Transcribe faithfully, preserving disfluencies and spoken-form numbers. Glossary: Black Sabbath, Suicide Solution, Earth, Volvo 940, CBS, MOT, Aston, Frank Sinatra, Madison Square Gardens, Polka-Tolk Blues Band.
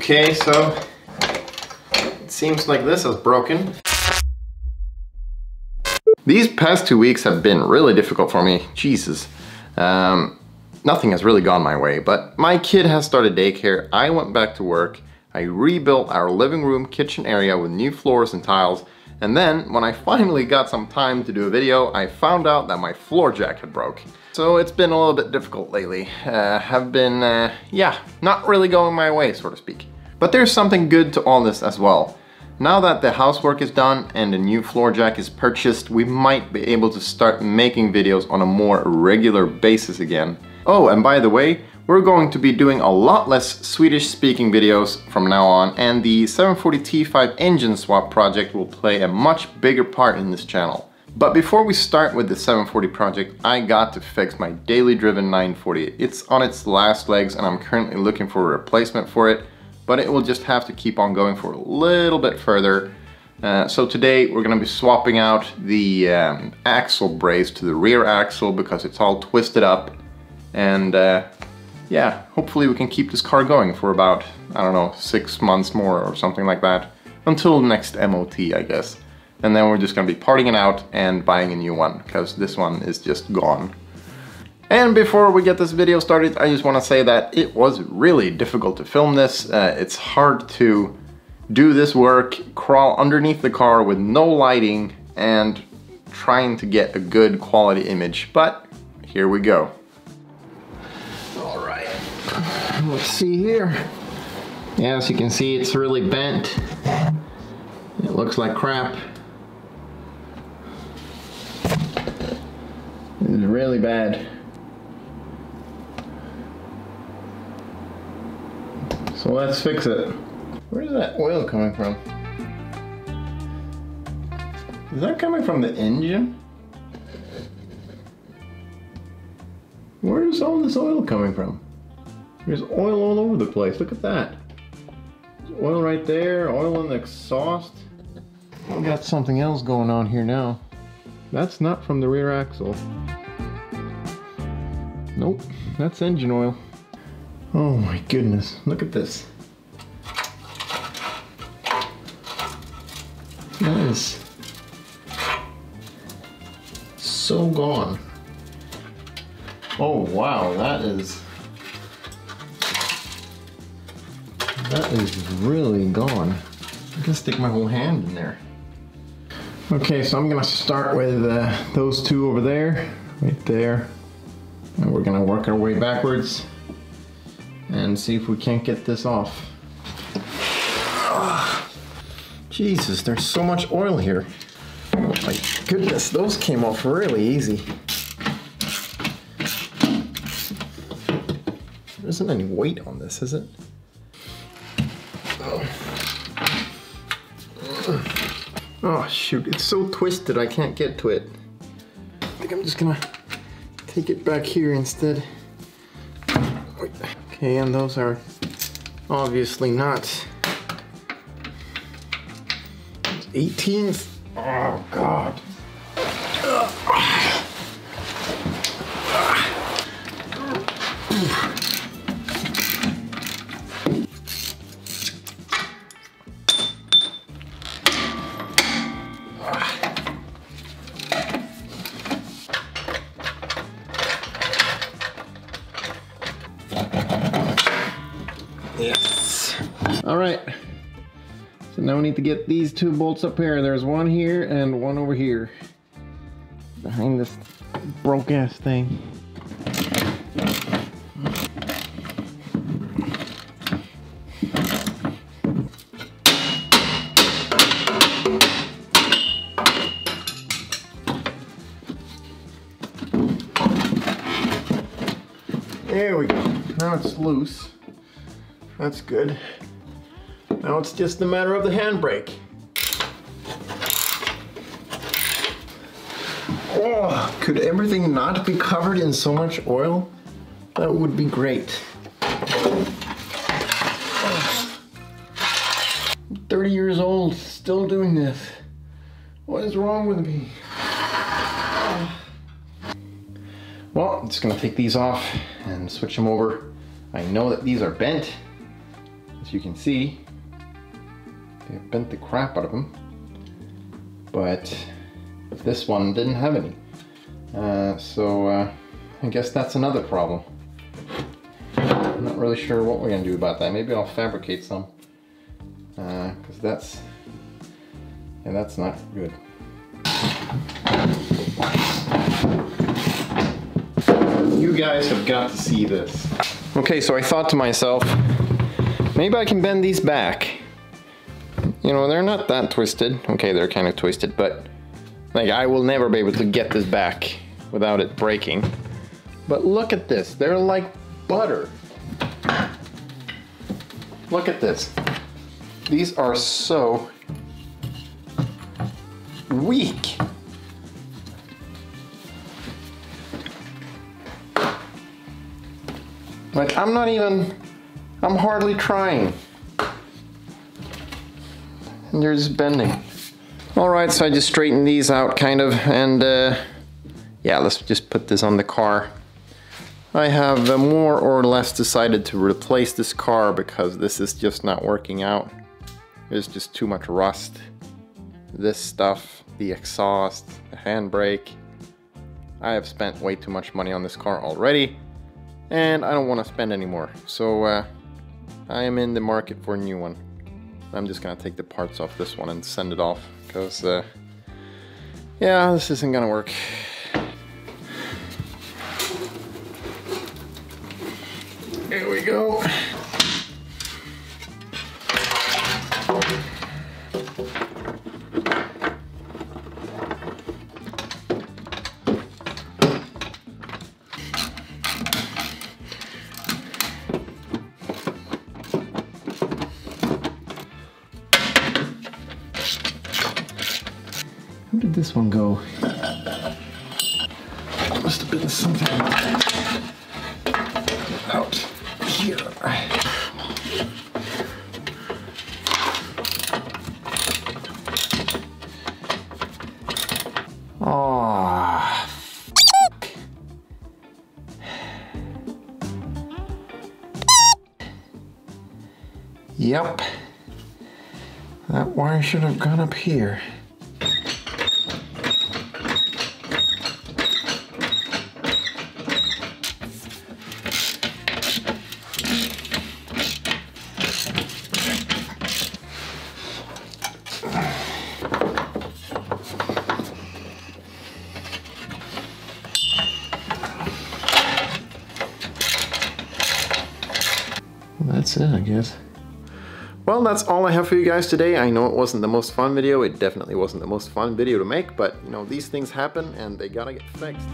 Okay, so it seems like this is broken. These past two weeks have been really difficult for me. Jesus. Um, nothing has really gone my way, but my kid has started daycare. I went back to work. I rebuilt our living room kitchen area with new floors and tiles. And then when I finally got some time to do a video, I found out that my floor jack had broke. So it's been a little bit difficult lately. Uh, have been, uh, yeah, not really going my way, so to speak. But there's something good to all this as well. Now that the housework is done and a new floor jack is purchased, we might be able to start making videos on a more regular basis again. Oh, and by the way, we're going to be doing a lot less Swedish-speaking videos from now on, and the seven forty T five engine swap project will play a much bigger part in this channel. But before we start with the seven forty project, I got to fix my daily driven nine forty. It's on its last legs and I'm currently looking for a replacement for it, but it will just have to keep on going for a little bit further. Uh, so today we're going to be swapping out the um, axle brace to the rear axle because it's all twisted up. And uh, yeah, hopefully we can keep this car going for about, I don't know, six months more or something like that. Until next M O T, I guess. And then we're just going to be parting it out and buying a new one because this one is just gone. And before we get this video started, I just want to say that it was really difficult to film this. Uh, it's hard to do this work, crawl underneath the car with no lighting and trying to get a good quality image, but here we go. All right, let's see here. Yeah, as you can see, it's really bent. It looks like crap. It's really bad. So let's fix it. Where's that oil coming from? Is that coming from the engine? Where's all this oil coming from? There's oil all over the place, look at that. There's oil right there, oil in the exhaust. We got something else going on here now. That's not from the rear axle. Nope, that's engine oil. Oh my goodness, look at this. That is so gone. Oh wow, that is, that is really gone. I can stick my whole hand in there. Okay, so I'm gonna start with uh, those two over there, right there. And we're gonna work our way backwards and see if we can't get this off. Oh, Jesus, there's so much oil here. Oh my goodness, those came off really easy. There isn't any weight on this, is it? Oh shoot, it's so twisted I can't get to it. I think I'm just gonna take it back here instead. Okay, and those are obviously not eighteens. Oh god. Yes. All right. So now we need to get these two bolts up here. There's one here and one over here. Behind this broke ass thing. There we go. Now it's loose. That's good. Now it's just a matter of the handbrake. Oh, could everything not be covered in so much oil? That would be great. Oh. thirty years old, still doing this. What is wrong with me? Oh. Well, I'm just gonna take these off and switch them over. I know that these are bent. As you can see, they've bent the crap out of them, but this one didn't have any. Uh, so uh, I guess that's another problem. I'm not really sure what we're gonna do about that. Maybe I'll fabricate some, uh, cause that's, yeah, that's not good. You guys have got to see this. Okay, so I thought to myself, maybe I can bend these back. You know, they're not that twisted. Okay, they're kind of twisted, but like I will never be able to get this back without it breaking. But look at this, they're like butter. Look at this. These are so weak. Like I'm not even, I'm hardly trying. And they're just bending. All right, so I just straightened these out kind of, and uh, yeah, let's just put this on the car. I have uh, more or less decided to replace this car because this is just not working out. There's just too much rust. This stuff, the exhaust, the handbrake. I have spent way too much money on this car already, and I don't want to spend any more. So uh, I am in the market for a new one. I'm just gonna take the parts off this one and send it off because, uh, yeah, this isn't gonna work. Here we go. Where did this one go? There must have been something out here. Aww. Yep. That wire should have gone up here. That's it, I guess. Well, that's all I have for you guys today. I know it wasn't the most fun video. It definitely wasn't the most fun video to make, but you know, these things happen and they gotta get fixed.